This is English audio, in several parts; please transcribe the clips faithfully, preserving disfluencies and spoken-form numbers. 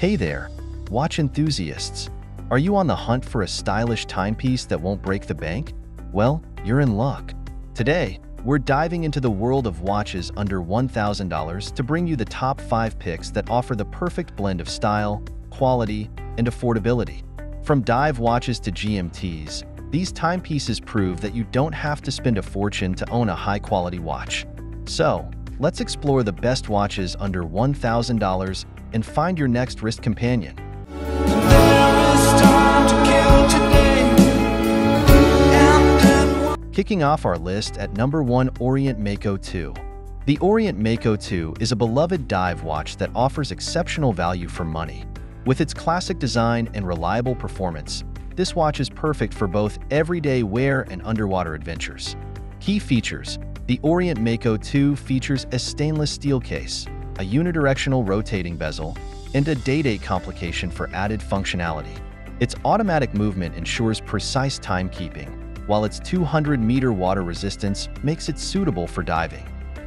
Hey there, watch enthusiasts. Are you on the hunt for a stylish timepiece that won't break the bank? Well, you're in luck. Today, we're diving into the world of watches under one thousand dollars to bring you the top five picks that offer the perfect blend of style, quality, and affordability. From dive watches to G M Ts, these timepieces prove that you don't have to spend a fortune to own a high-quality watch. So, let's explore the best watches under one thousand dollars and find your next wrist companion. Kicking off our list at number one, Orient Mako two. The Orient Mako two is a beloved dive watch that offers exceptional value for money. With its classic design and reliable performance, this watch is perfect for both everyday wear and underwater adventures. Key features. The Orient Mako two features a stainless steel case, a unidirectional rotating bezel, and a day-date complication for added functionality. Its automatic movement ensures precise timekeeping, while its two hundred meter water resistance makes it suitable for diving.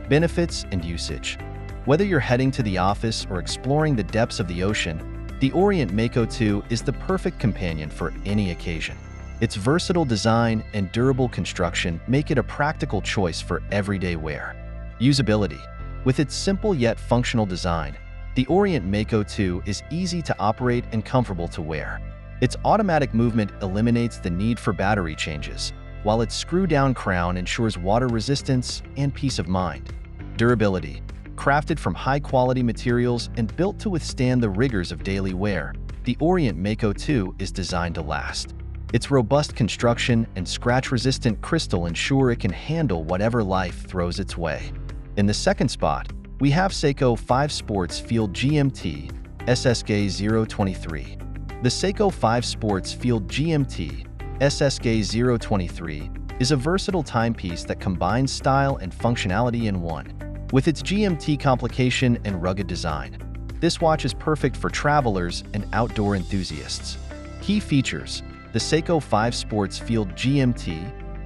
Benefits and usage. Whether you're heading to the office or exploring the depths of the ocean, the Orient Mako two is the perfect companion for any occasion. Its versatile design and durable construction make it a practical choice for everyday wear. Usability. With its simple yet functional design, the Orient Mako two is easy to operate and comfortable to wear. Its automatic movement eliminates the need for battery changes, while its screw-down crown ensures water resistance and peace of mind. Durability. Crafted from high-quality materials and built to withstand the rigors of daily wear, the Orient Mako two is designed to last. Its robust construction and scratch-resistant crystal ensure it can handle whatever life throws its way. In the second spot, we have Seiko five Sports Field G M T S S K zero twenty-three. The Seiko five Sports Field G M T S S K zero twenty-three is a versatile timepiece that combines style and functionality in one. With its G M T complication and rugged design, this watch is perfect for travelers and outdoor enthusiasts. Key features. The Seiko five Sports Field G M T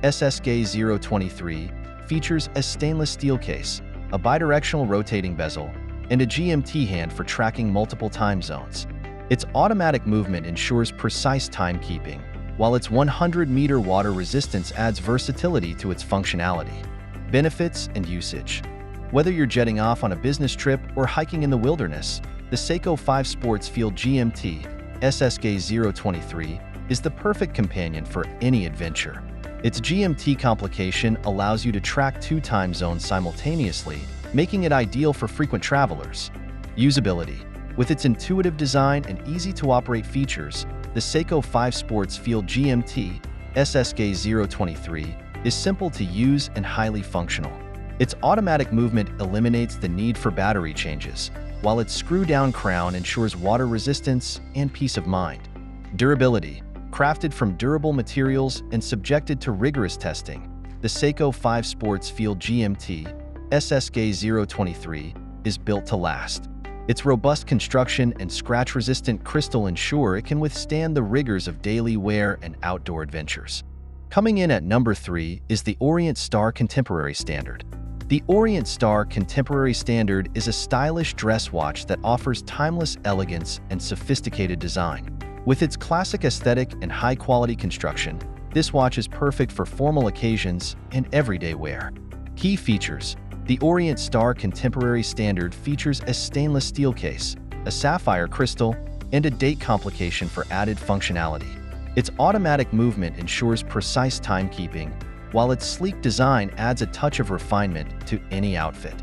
S S K zero twenty-three features a stainless steel case, a bidirectional rotating bezel, and a G M T hand for tracking multiple time zones. Its automatic movement ensures precise timekeeping, while its one hundred meter water resistance adds versatility to its functionality. Benefits and usage. Whether you're jetting off on a business trip or hiking in the wilderness, the Seiko five Sports Field G M T S S K zero twenty-three is the perfect companion for any adventure. Its G M T complication allows you to track two time zones simultaneously, making it ideal for frequent travelers. Usability. With its intuitive design and easy-to-operate features, the Seiko five Sports Field G M T S S K zero twenty-three is simple to use and highly functional. Its automatic movement eliminates the need for battery changes, while its screw-down crown ensures water resistance and peace of mind. Durability. Crafted from durable materials and subjected to rigorous testing, the Seiko five Sports Field G M T S S K zero twenty-three is built to last. Its robust construction and scratch-resistant crystal ensure it can withstand the rigors of daily wear and outdoor adventures. Coming in at number three is the Orient Star Contemporary Standard. The Orient Star Contemporary Standard is a stylish dress watch that offers timeless elegance and sophisticated design. With its classic aesthetic and high-quality construction, this watch is perfect for formal occasions and everyday wear. Key features. The Orient Star Contemporary Standard features a stainless steel case, a sapphire crystal, and a date complication for added functionality. Its automatic movement ensures precise timekeeping, while its sleek design adds a touch of refinement to any outfit.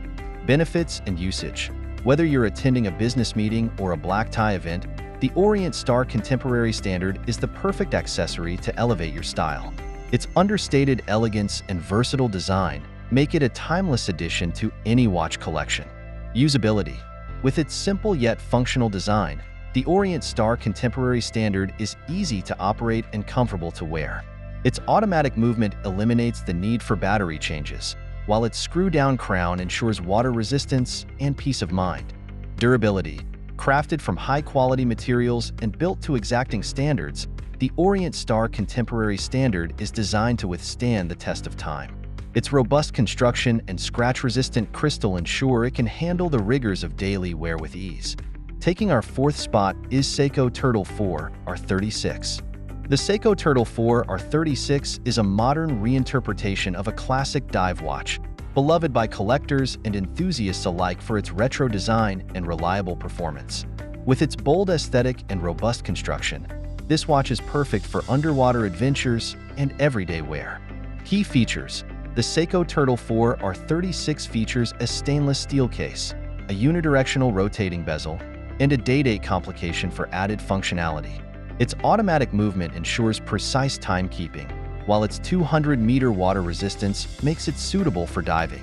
Benefits and usage. Whether you're attending a business meeting or a black tie event, the Orient Star Contemporary Standard is the perfect accessory to elevate your style. Its understated elegance and versatile design make it a timeless addition to any watch collection. Usability. With its simple yet functional design, the Orient Star Contemporary Standard is easy to operate and comfortable to wear. Its automatic movement eliminates the need for battery changes, while its screw-down crown ensures water resistance and peace of mind. Durability. Crafted from high-quality materials and built to exacting standards, the Orient Star Contemporary Standard is designed to withstand the test of time. Its robust construction and scratch-resistant crystal ensure it can handle the rigors of daily wear with ease. Taking our fourth spot is Seiko Turtle four R thirty-six. The Seiko Turtle four R thirty-six is a modern reinterpretation of a classic dive watch, beloved by collectors and enthusiasts alike for its retro design and reliable performance. With its bold aesthetic and robust construction, this watch is perfect for underwater adventures and everyday wear. Key features: the Seiko Turtle four R thirty-six features a stainless steel case, a unidirectional rotating bezel, and a day-date complication for added functionality. Its automatic movement ensures precise timekeeping, while its two hundred meter water resistance makes it suitable for diving.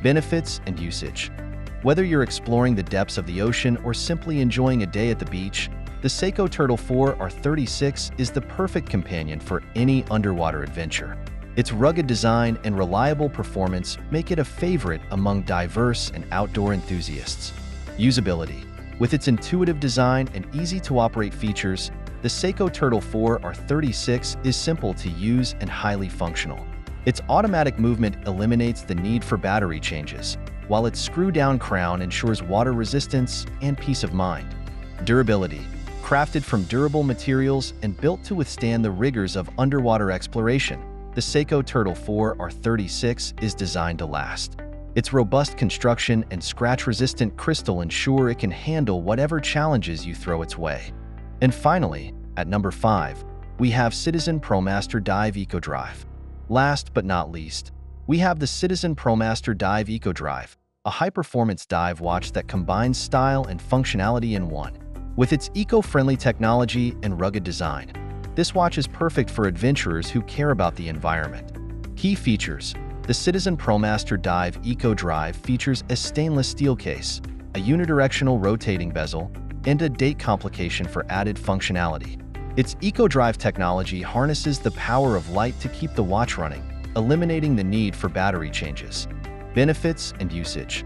Benefits and usage: whether you're exploring the depths of the ocean or simply enjoying a day at the beach, the Seiko Turtle four R thirty-six is the perfect companion for any underwater adventure. Its rugged design and reliable performance make it a favorite among diverse and outdoor enthusiasts. Usability: with its intuitive design and easy-to-operate features, the Seiko Turtle four R thirty-six is simple to use and highly functional. Its automatic movement eliminates the need for battery changes, while its screw-down crown ensures water resistance and peace of mind. Durability: crafted from durable materials and built to withstand the rigors of underwater exploration, the Seiko Turtle four R thirty-six is designed to last. Its robust construction and scratch-resistant crystal ensure it can handle whatever challenges you throw its way. And finally, at number five, we have Citizen Promaster Dive Eco-Drive. Last but not least, we have the Citizen Promaster Dive Eco-Drive, a high-performance dive watch that combines style and functionality in one. With its eco-friendly technology and rugged design, this watch is perfect for adventurers who care about the environment. Key features: the Citizen Promaster Dive Eco-Drive features a stainless steel case, a unidirectional rotating bezel, and a date complication for added functionality. Its Eco-Drive technology harnesses the power of light to keep the watch running, eliminating the need for battery changes. Benefits and usage: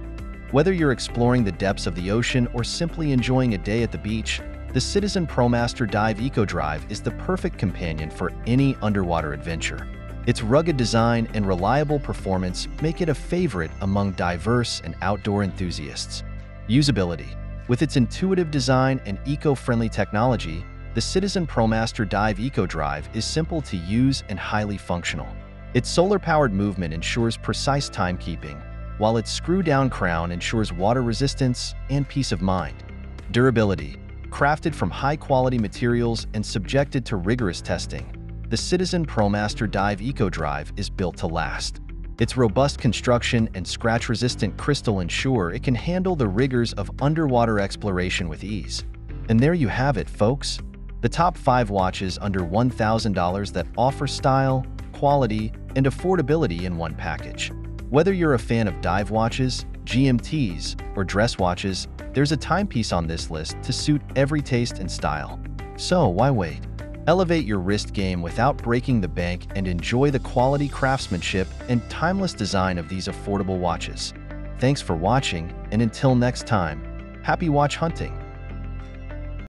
whether you're exploring the depths of the ocean or simply enjoying a day at the beach, the Citizen Promaster Dive Eco-Drive is the perfect companion for any underwater adventure. Its rugged design and reliable performance make it a favorite among diverse and outdoor enthusiasts. Usability: with its intuitive design and eco-friendly technology, the Citizen Promaster Dive Eco-Drive is simple to use and highly functional. Its solar-powered movement ensures precise timekeeping, while its screw-down crown ensures water resistance and peace of mind. Durability: crafted from high-quality materials and subjected to rigorous testing, the Citizen Promaster Dive Eco-Drive is built to last. Its robust construction and scratch-resistant crystal ensure it can handle the rigors of underwater exploration with ease. And there you have it, folks. The top five watches under one thousand dollars that offer style, quality, and affordability in one package. Whether you're a fan of dive watches, G M Ts, or dress watches, there's a timepiece on this list to suit every taste and style. So why wait? Elevate your wrist game without breaking the bank and enjoy the quality craftsmanship and timeless design of these affordable watches. Thanks for watching, and until next time, happy watch hunting!